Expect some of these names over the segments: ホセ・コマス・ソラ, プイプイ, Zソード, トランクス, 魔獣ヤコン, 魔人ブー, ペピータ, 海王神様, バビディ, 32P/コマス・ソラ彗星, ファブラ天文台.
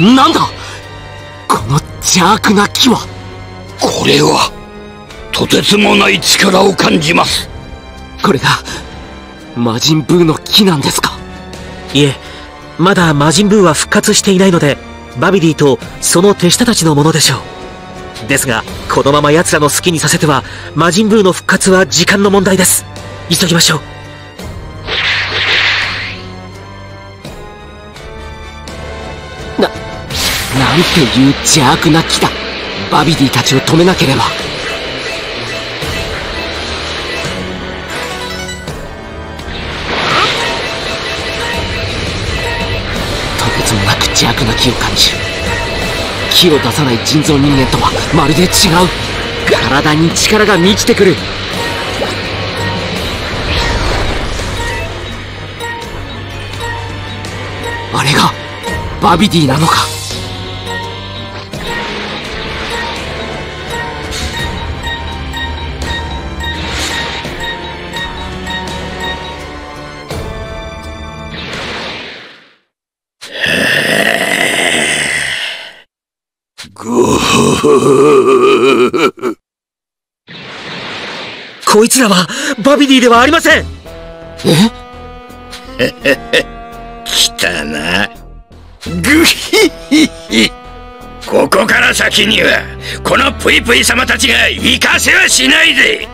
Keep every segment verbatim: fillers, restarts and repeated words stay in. なんだこの邪悪な木は。これはとてつもない力を感じます。これが魔人ブーの木なんですか。いえ、まだ魔人ブーは復活していないので、バビディとその手下たちのものでしょう。ですがこのまま奴らの好きにさせては魔人ブーの復活は時間の問題です。急ぎましょう。なんていう邪悪な木だ。バビディたちを止めなければ。とてつもなく邪悪な木を感じる。木を出さない人造人間とはまるで違う。体に力が満ちてくる。あれがバビディなのか。こいつらはバビディではありません。え来たな。グヒヒヒ。ここから先にはこのプイプイ様たちが行かせはしないで。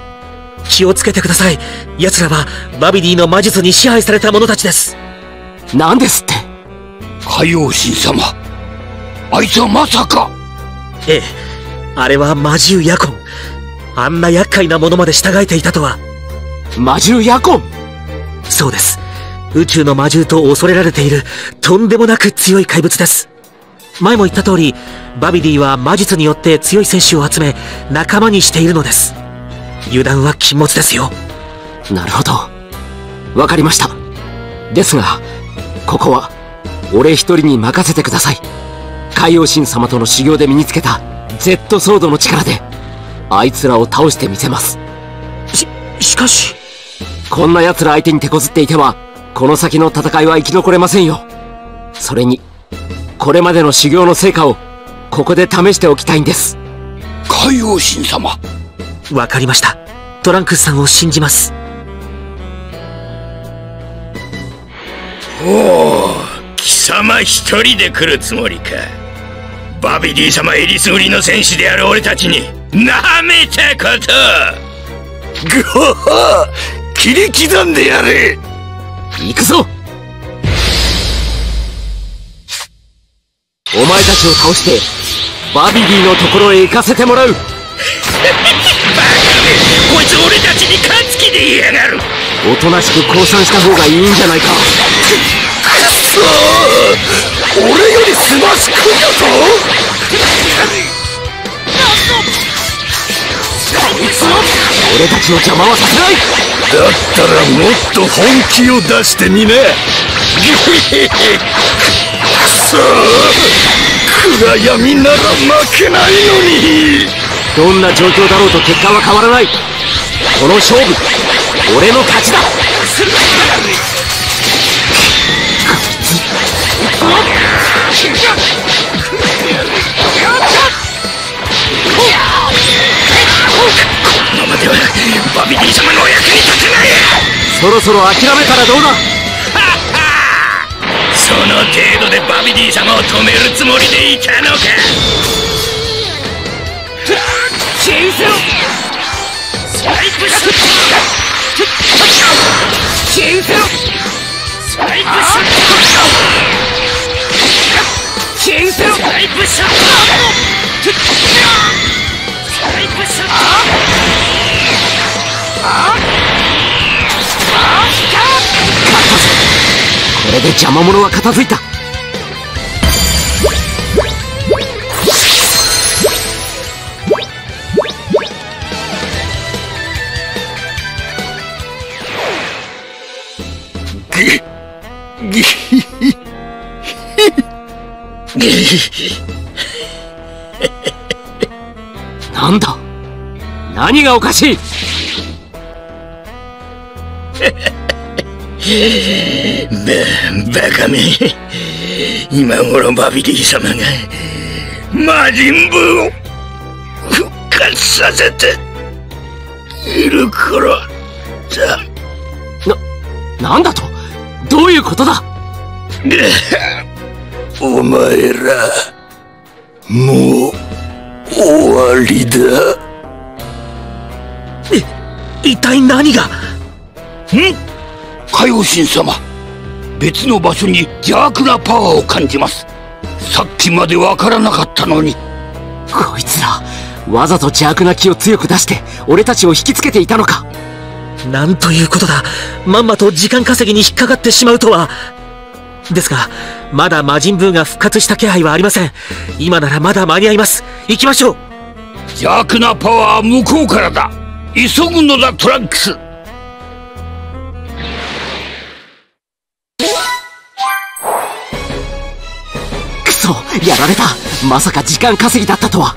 気をつけてください。奴らはバビディの魔術に支配された者たちです。何ですって。海王神様、あいつはまさか。ええ、あれは魔獣ヤコン。あんな厄介なものまで従えていたとは。魔獣ヤコン。そうです。宇宙の魔獣と恐れられているとんでもなく強い怪物です。前も言った通り、バビディは魔術によって強い選手を集め仲間にしているのです。油断は禁物ですよ。なるほど、わかりました。ですがここは俺一人に任せてください。海王神様との修行で身につけたZソードの力であいつらを倒してみせます。し、しかしこんな奴ら相手に手こずっていてはこの先の戦いは生き残れませんよ。それにこれまでの修行の成果をここで試しておきたいんです。海王神様、わかりました。トランクスさんを信じます。おお、貴様一人で来るつもりか。バビディ様えりすぐりの戦士である俺たちになめたこと。グホホ、切り刻んでやれ。行くぞ。お前たちを倒してバビディのところへ行かせてもらう。バカめ、こいつ俺たちに勝つ気でいやがる。おとなしく降参した方がいいんじゃないか。くっそー、俺よりすましくんだぞ。俺たちの邪魔はさせない。だったらもっと本気を出してみね。さあ、暗闇なら負けないのに。どんな状況だろうと結果は変わらない。この勝負、俺の勝ちだ。バビディ様のお役に立てない。そろそろ諦めたらどうだ。その程度でバビディ様を止めるつもりでいたのか。新鮮スワイプシュート。新鮮スワイプシュート。新鮮スワイプシュート。スワイプシュート。カット。これで邪魔者は片付いた。ギヒヒギヒヒ。なんだ、何がおかしい。バカめ。今頃バビリー様が魔人ブーを復活させている頃だ。な、なんだと？どういうことだ？お前らもう終わりだ。い、一体何が？ん？海王神様、別の場所に邪悪なパワーを感じます。さっきまでわからなかったのに。こいつらわざと邪悪な気を強く出して俺たちを引きつけていたのか。なんということだ。まんまと時間稼ぎに引っかかってしまうとは。ですがまだ魔人ブーが復活した気配はありません。今ならまだ間に合います。行きましょう。邪悪なパワーは向こうからだ。急ぐのだ、トランクス。やられた。まさか時間稼ぎだったとは。